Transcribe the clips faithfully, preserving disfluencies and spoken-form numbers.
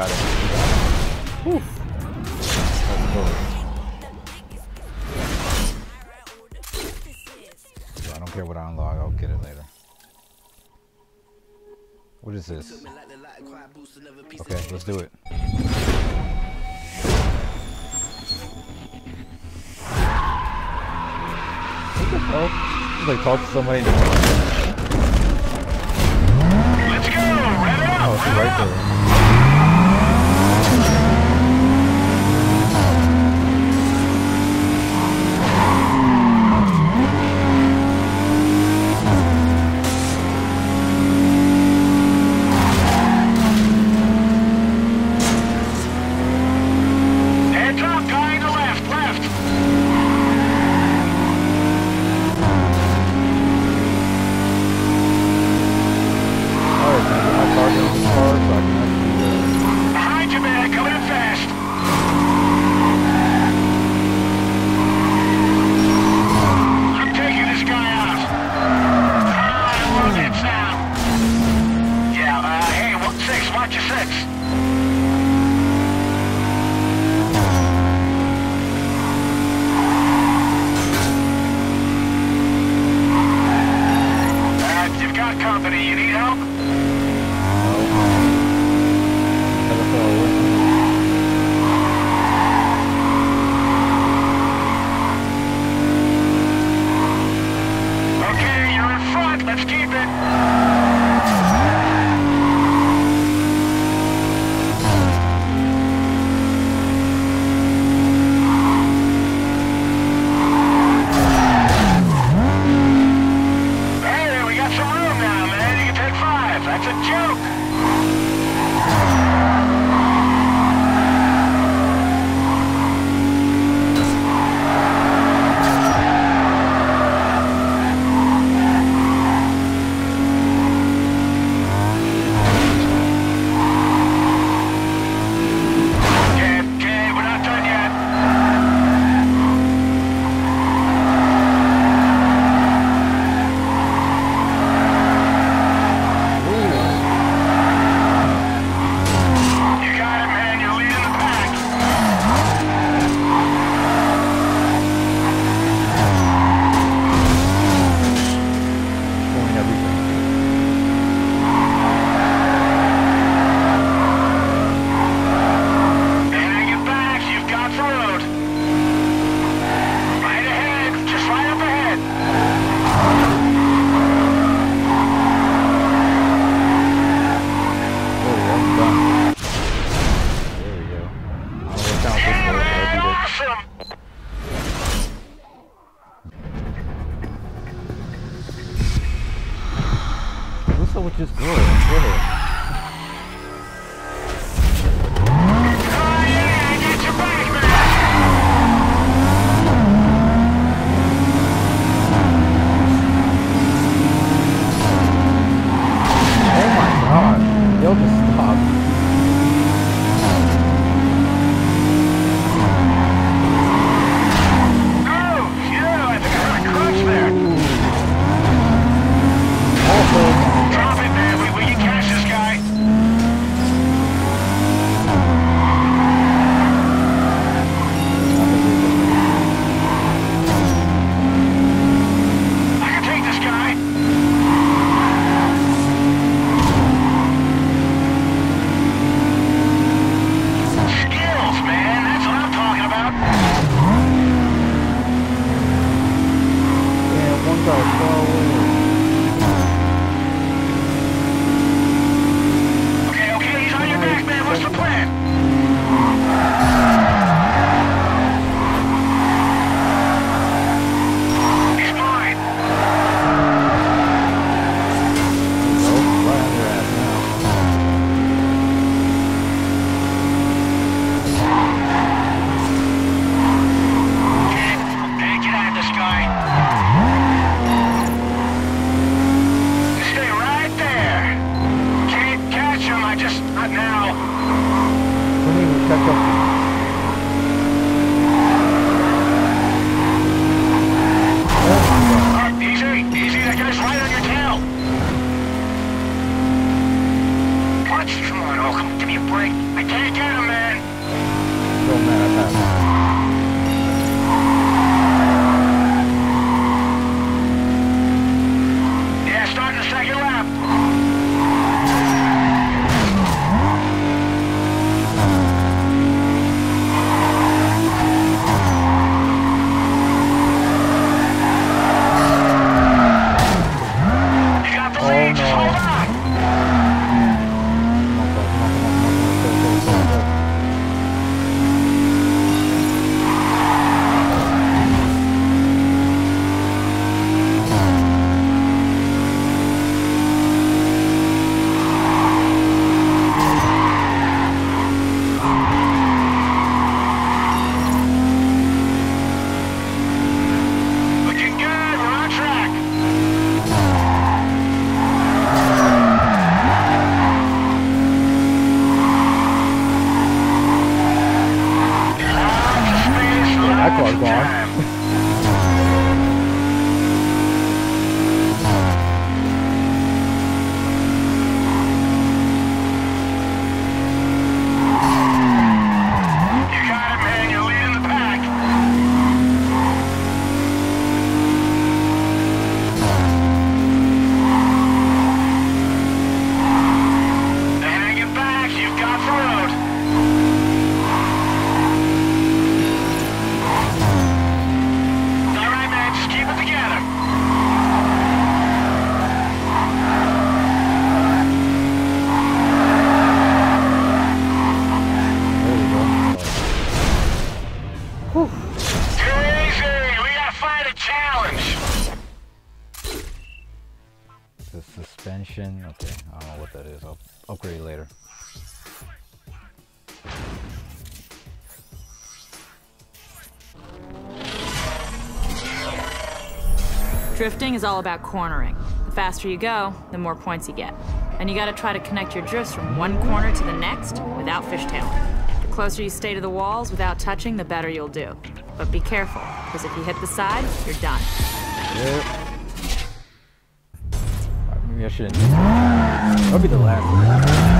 got it. Oof. That's cool. So I don't care what I unlock, I'll get it later. What is this? Okay, let's do it. What the hell? Just like talk to somebody. Let's go! Rev it up! Oh, she's right there. Come on, Give me a break. I can't get him, man. So mad at that. Yeah, starting the second lap. Drifting is all about cornering. The faster you go, the more points you get. And you gotta try to connect your drifts from one corner to the next without fishtailing. The closer you stay to the walls without touching, the better you'll do. But be careful, because if you hit the side, you're done. Yep. Maybe I shouldn't. That'll be the last one. Oh,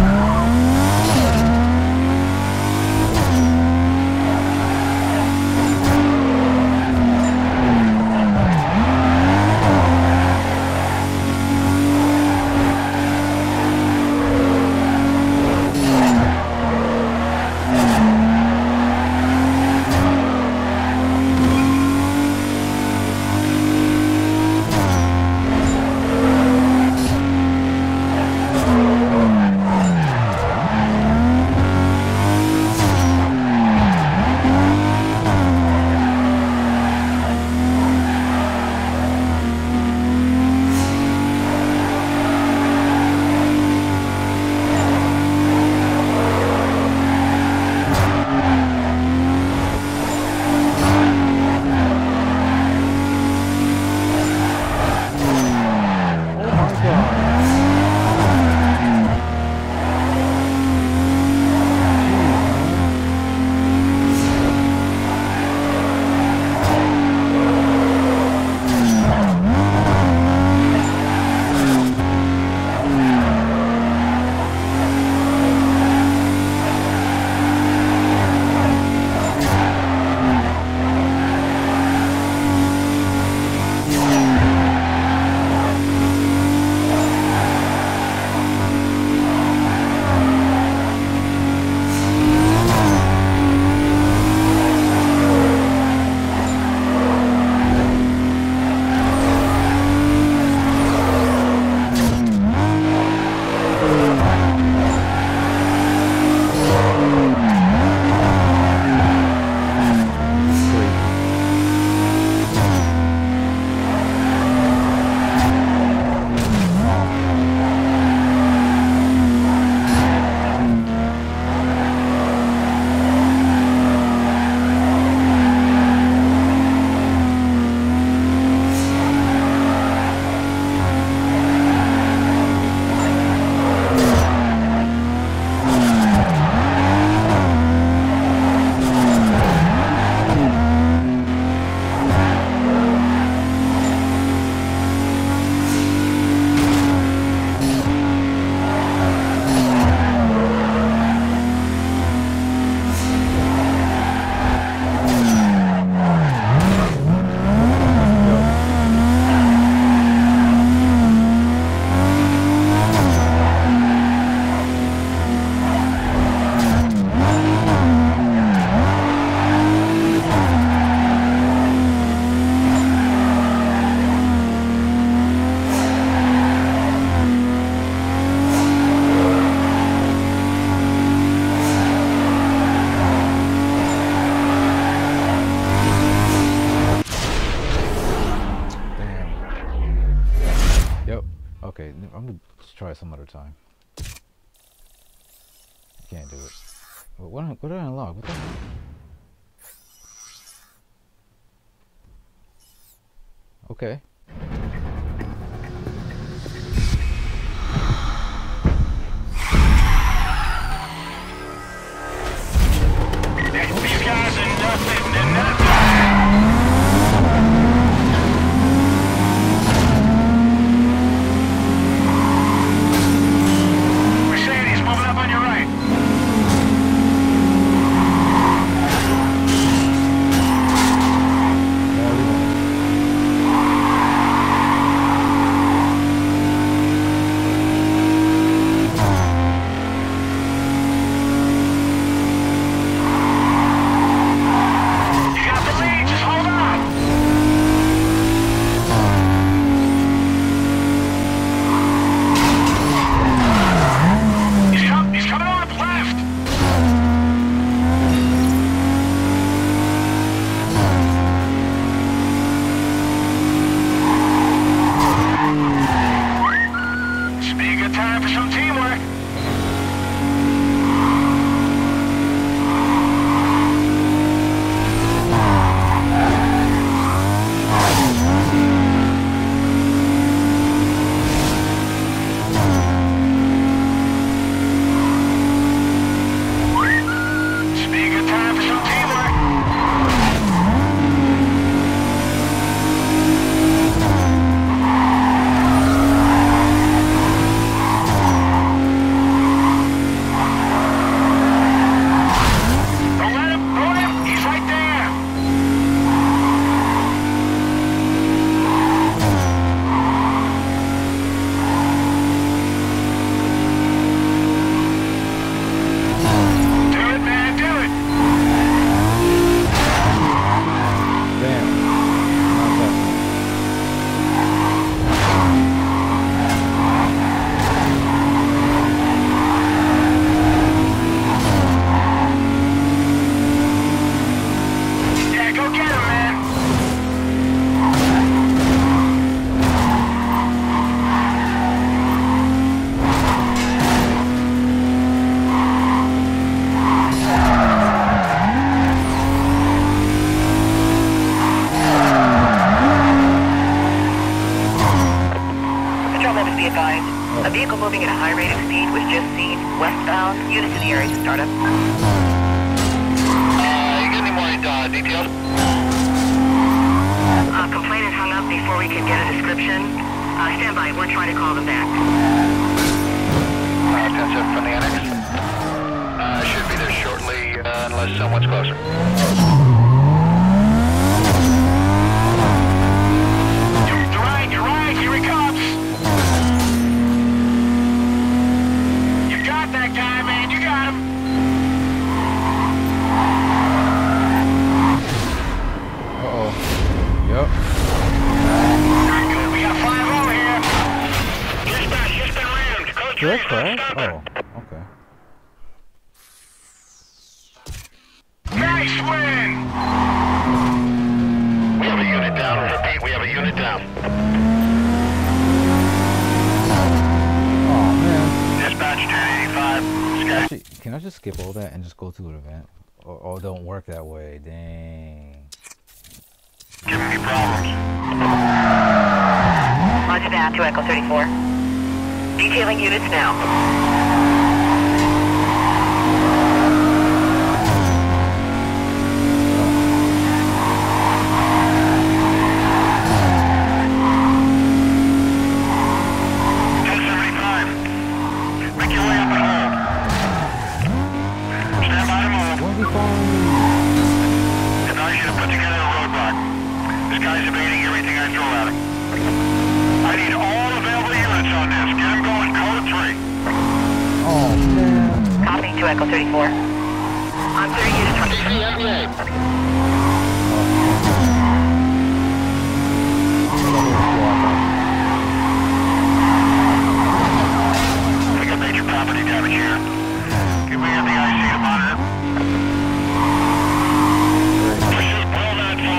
can't do it. But what, what did I unlock? What the heck? Okay. Go through the event, or, or don't work that way. Dang. Give me problems. Roger that to Echo thirty-four. Detailing units now. ten seventy-five. Make your way up and hold. If I should have put together a roadblock, this guy's evading everything I throw at him. I need all available units on this. Get him going, code three. Oh, man. Copy to Echo thirty-four. On thirty units. D V M A. We got major property damage here. Give me an I C to monitor.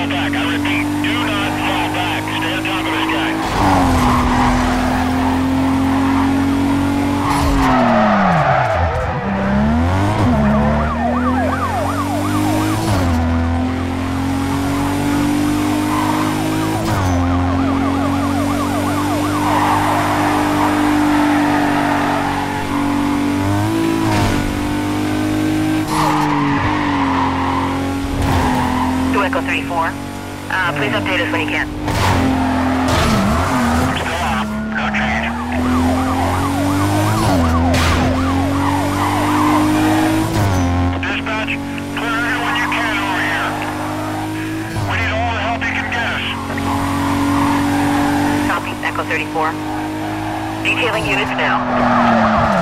Back. I repeat, do not fall back. Stay on top of this guy. Uh, please update us when you can. Still up. No change. Dispatch, clear everyone you can over here. We need all the help you can get us. Copy, Echo thirty-four. Detailing units now.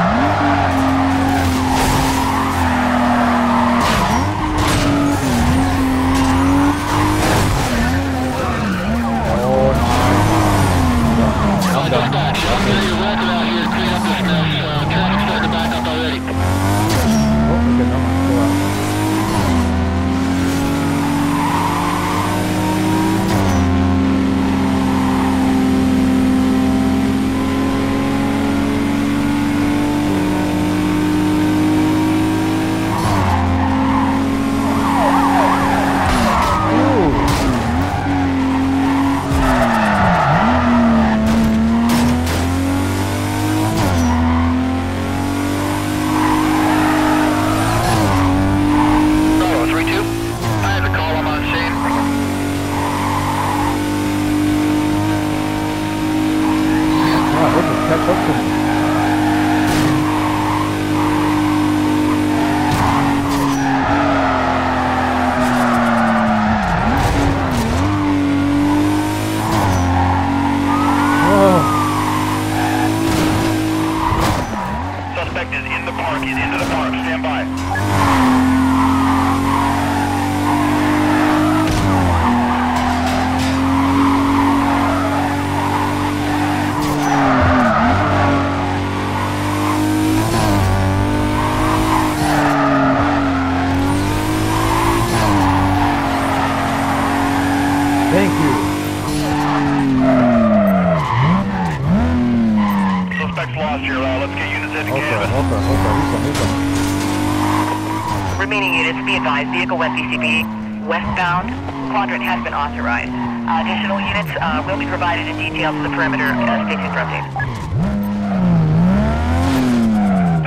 Vehicle West V C B, westbound, quadrant has been authorized. Uh, additional units uh, will be provided in detail to the perimeter. Uh, stay tuned for updates.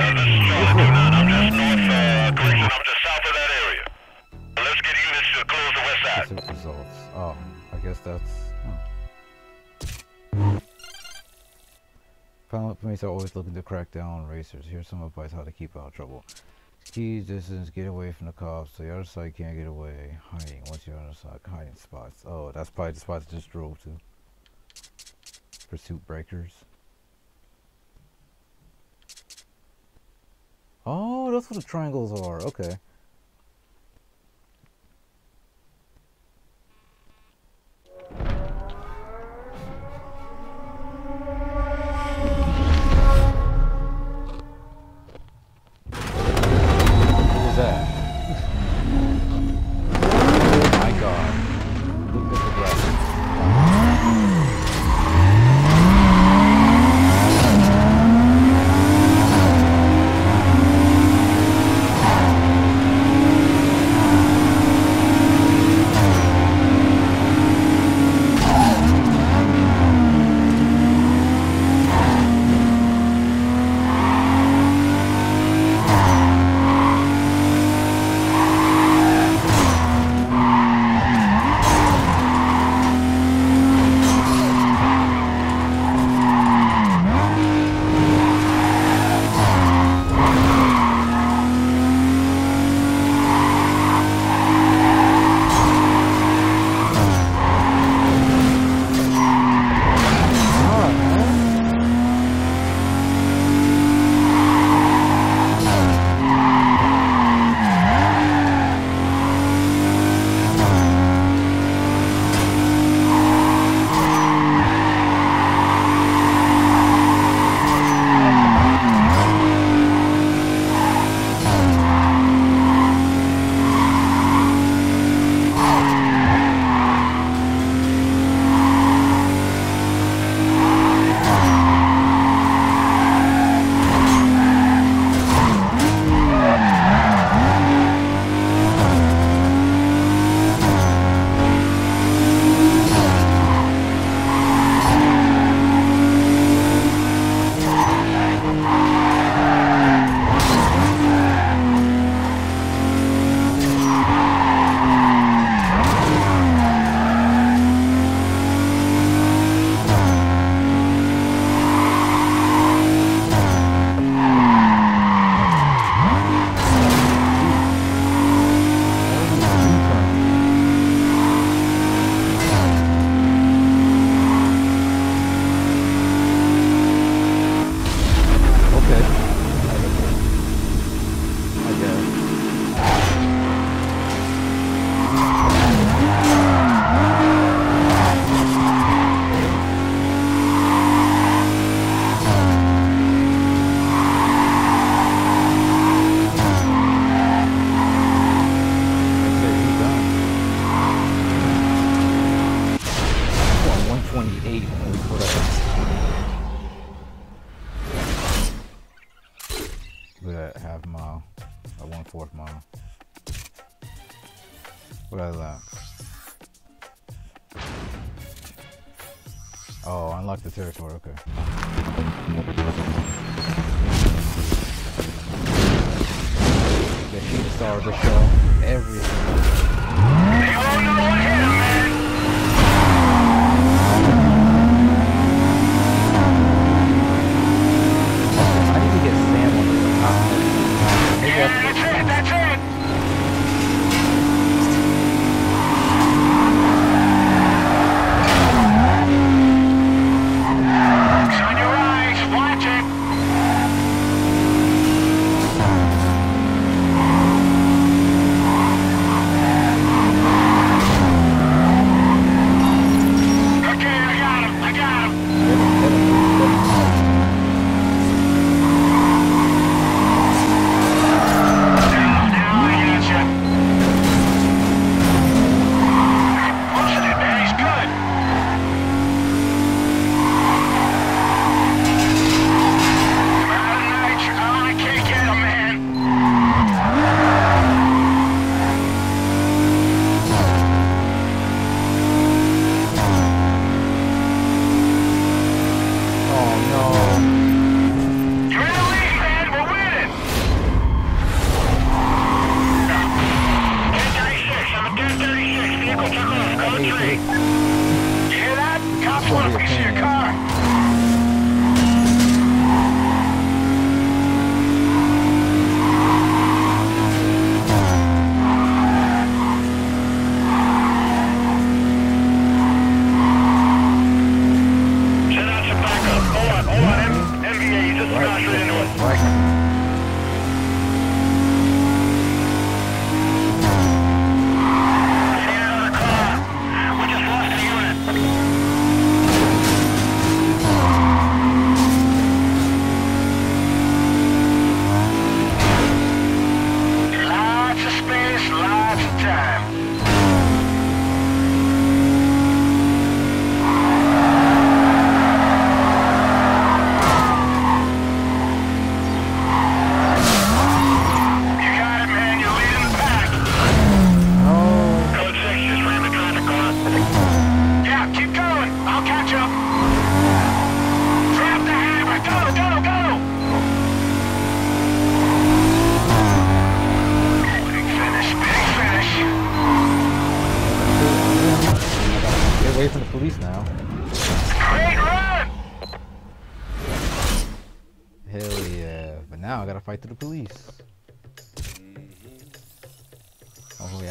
Hey, this is Charlie two nine. I'm just north, uh, correction, I'm just south of that area. Let's get units to close the west side. Specific results. Oh, I guess that's... Oh. Final police are always looking to crack down on racers. Here's some advice how to keep out of trouble. Key distance, get away from the cops. The other side can't get away. Hiding. What's your other side? Hiding spots. Oh, that's probably the spot I just drove to. Pursuit breakers. Oh, that's what the triangles are. Okay. Look at that half mile, a one fourth mile. What I unlock? Oh, unlock the territory. Okay. The heat star to show everything.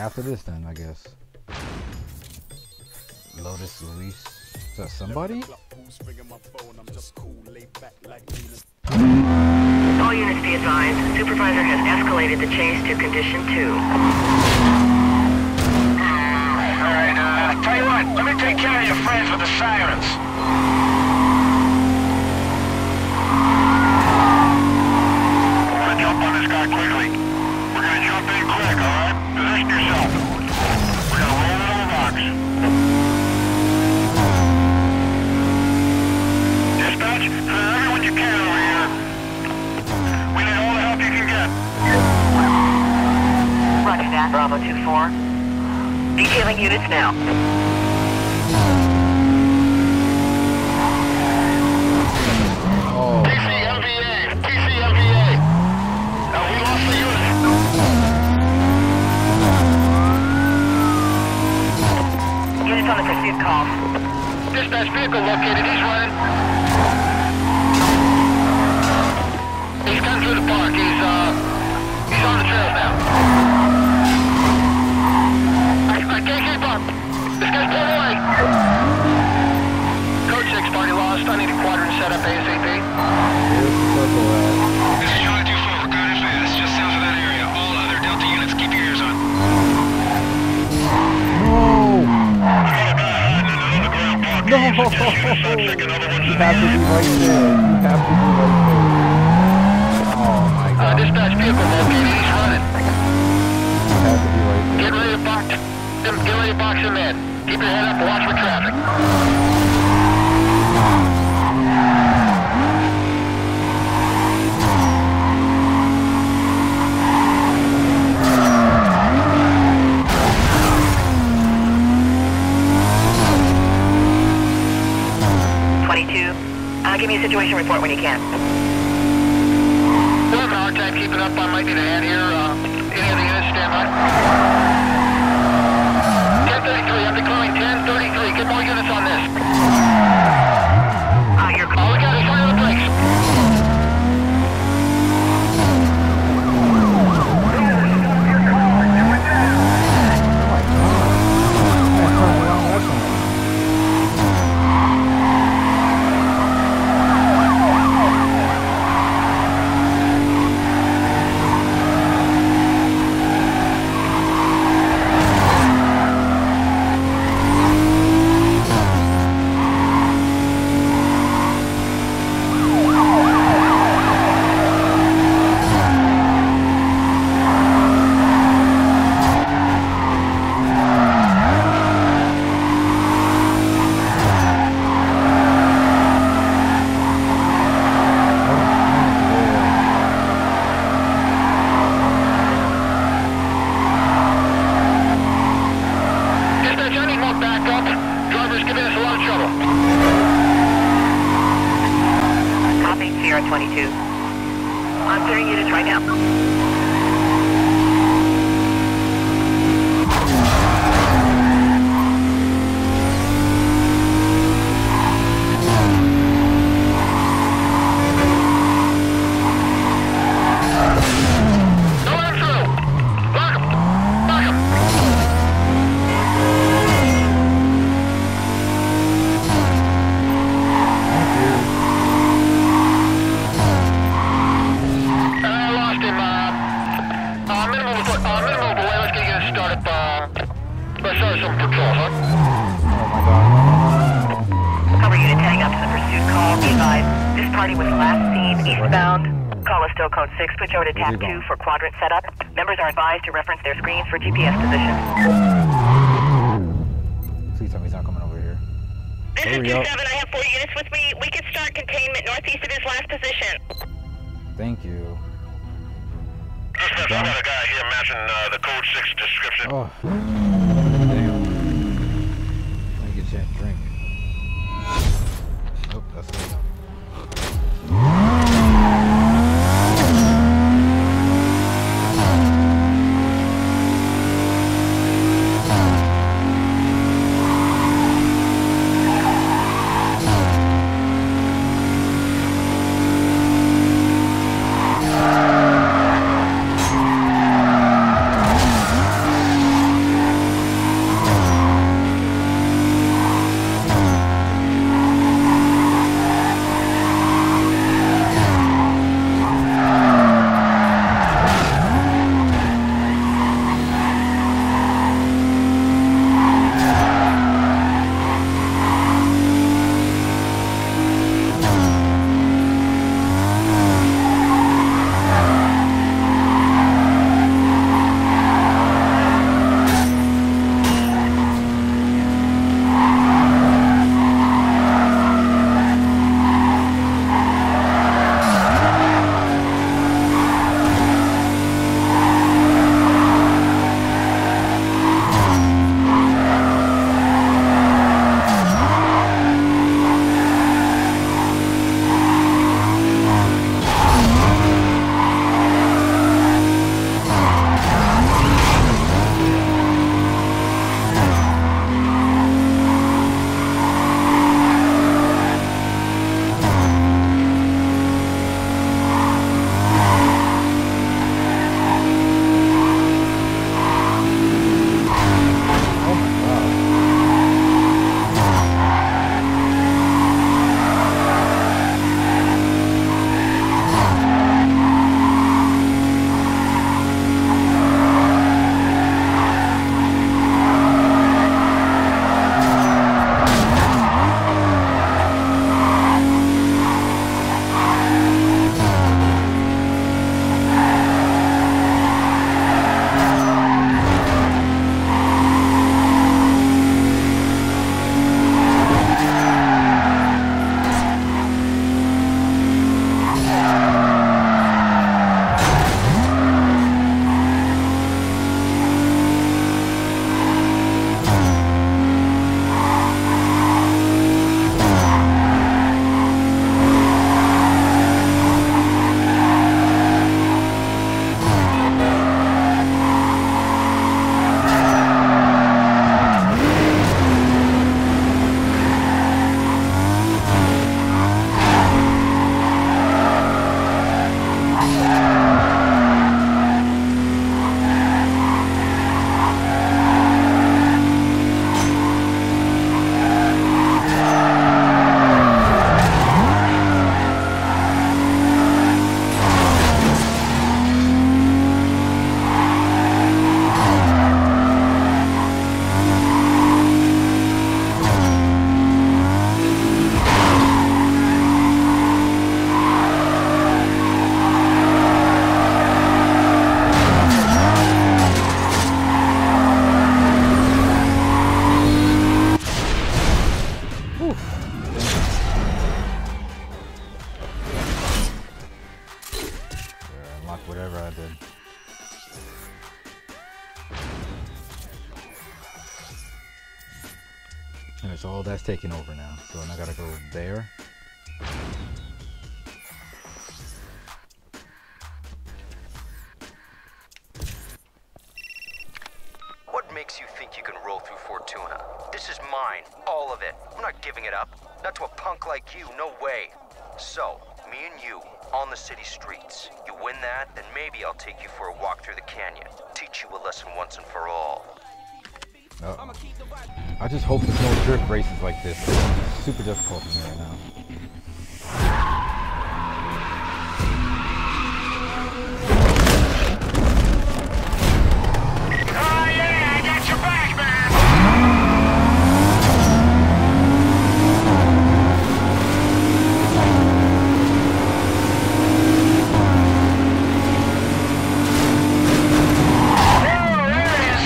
After this then, I guess. Lotus Luis. Is that somebody? All units be advised. Supervisor has escalated the chase to condition two. Mm, Alright, uh, tell you what, let me take care of your friends with the sirens. Bravo two four. Detailing units now. Oh. T C M V A! T C M V A! Uh, we lost the unit. Units on the pursuit call. Dispatch vehicle located. He's running. He's come through the park. He's, uh, he's on the trail now. I can't keep up. This guy's blown away. Code six, party lost. I need a quadrant set up A S A P. This is Charlie two four, we're good and fast. Just south of that area. All other Delta units, keep your ears on. No! No! You have to be right there. You have to be right there. Oh my god. Uh, dispatch vehicle located. He's running. You have to be right there. Get ready to box. Get ready to box him in. Keep your head up and watch for traffic. situation report when you can. We're having a hard time keeping up. I might need a hand here. Uh, any of the units stand by? ten thirty-three, I'm declaring ten thirty-three. Get more units on this. Uh, you're close. All we got is fire the brakes. whatever I did. Alright, so all that's taken over now. So I gotta go there. What makes you think you can roll through Fortuna? This is mine, all of it. I'm not giving it up. Not to a punk like you, no way. So, me and you, on the city streets. You win that, then maybe I'll take you for a walk through the canyon. Teach you a lesson once and for all. Uh-oh. I just hope there's no drift races like this. It's super difficult for me right now. Oh yeah, I got your back, man. There it is.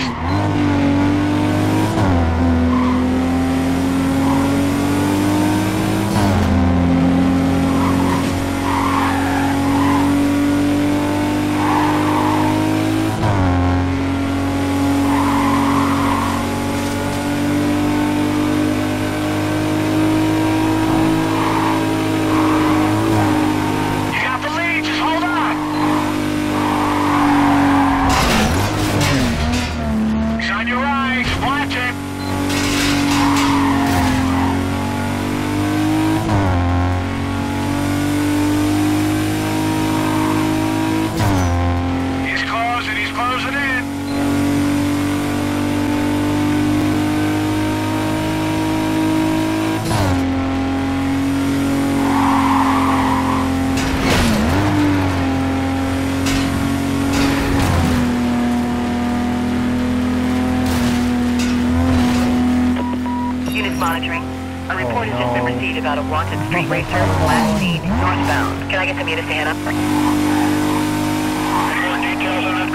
About a wanted street racer, last seen, northbound. Can I get the meter to stand up? Anyone details on that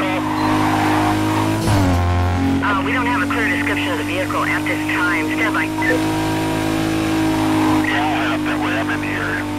call? Uh, we don't have a clear description of the vehicle at this time. Stand by. Yeah, I'll head up that way. I'm in here.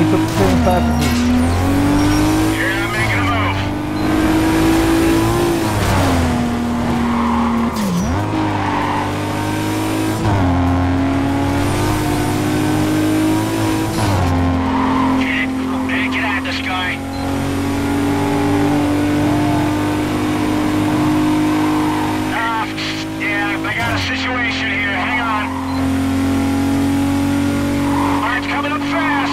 ninety-foot purposes. You're not making a move. Kid, man, get out of the sky. Situation here, hang on. All right, coming up fast.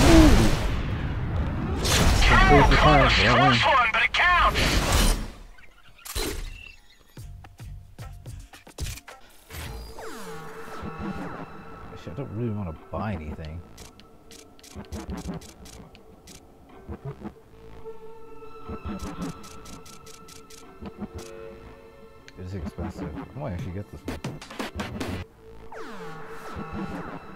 Ooh. Oh, close, close one, but it counts. Actually, I don't really want to buy anything. It is expensive. I might actually get this one.